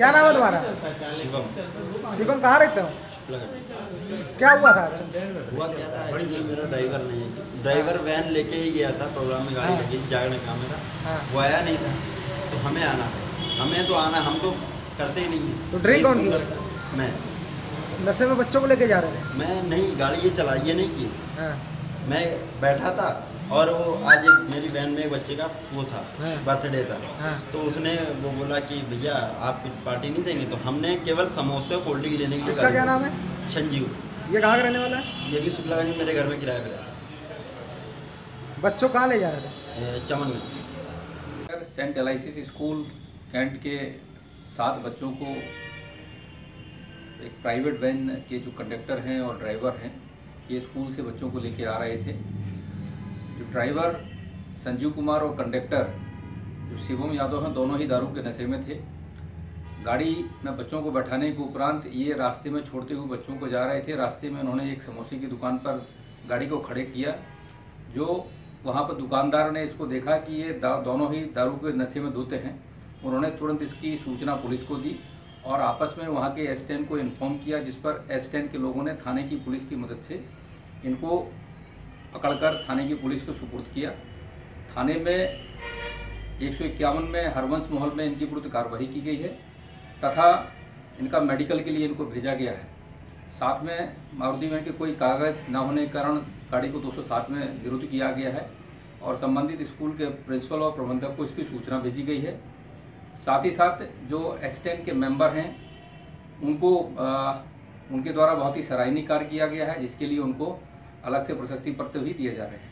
क्या नाम है तुम्हारा? शिवम। शिवम कहाँ रहते हो? क्या हुआ था? हुआ क्या था, मेरा ड्राइवर नहीं, ड्राइवर वैन लेके ही गया था प्रोग्राम में, गाड़ी लेके जागरण का मेरा वो आया नहीं था तो हमें आना, हमें तो आना, हम तो करते ही नहीं है। तो ड्रिंक कौन करता? मैं नशे में बच्चों को लेके जा रहे थे। मैं नहीं, गाड़ी ये चला, ये नहीं की, मैं बैठा था और वो आज एक मेरी बहन में एक बच्चे का वो था बर्थडे था तो उसने वो बोला कि भैया आप कुछ पार्टी नहीं देंगे, तो हमने केवल समोसे कोल्ड ड्रिंक लेने के लिए। इसका क्या नाम है? संजू। ये कहाँ रहने वाला है? ये भी शुक्लागंज, मेरे घर में किराए पे रहता। बच्चों कहाँ ले जा रहे थे? चमन में। सेंट एल.आई.सी.सी. स्कूल कैंट के 7 बच्चों को एक प्राइवेट वैन के जो कंडक्टर हैं और ड्राइवर हैं ये स्कूल से बच्चों को लेकर आ रहे थे। जो ड्राइवर संजू कुमार और कंडक्टर जो शिवम यादव हैं दोनों ही दारू के नशे में थे। गाड़ी में बच्चों को बैठाने के उपरांत ये रास्ते में छोड़ते हुए बच्चों को जा रहे थे। रास्ते में उन्होंने एक समोसे की दुकान पर गाड़ी को खड़े किया, जो वहाँ पर दुकानदार ने इसको देखा कि ये दोनों ही दारू के नशे में धोते हैं। उन्होंने तुरंत इसकी सूचना पुलिस को दी और आपस में वहाँ के S-10 को इन्फॉर्म किया, जिस पर S-10 के लोगों ने थाने की पुलिस की मदद से इनको पकड़कर थाने की पुलिस को सुपुर्द किया। थाने में 151 में हरवंश मोहल में इनके विरुद्ध कार्रवाई की गई है तथा इनका मेडिकल के लिए इनको भेजा गया है। साथ में मारुति वैन के कोई कागज ना होने के कारण गाड़ी को 207 में निरुद्ध किया गया है और संबंधित स्कूल के प्रिंसिपल और प्रबंधक को इसकी सूचना भेजी गई है। साथ ही साथ जो S-10 के मेंबर हैं उनको उनके द्वारा बहुत ही सराहनीय कार्य किया गया है, जिसके लिए उनको अलग से प्रशस्ति पत्र भी दिए जा रहे हैं।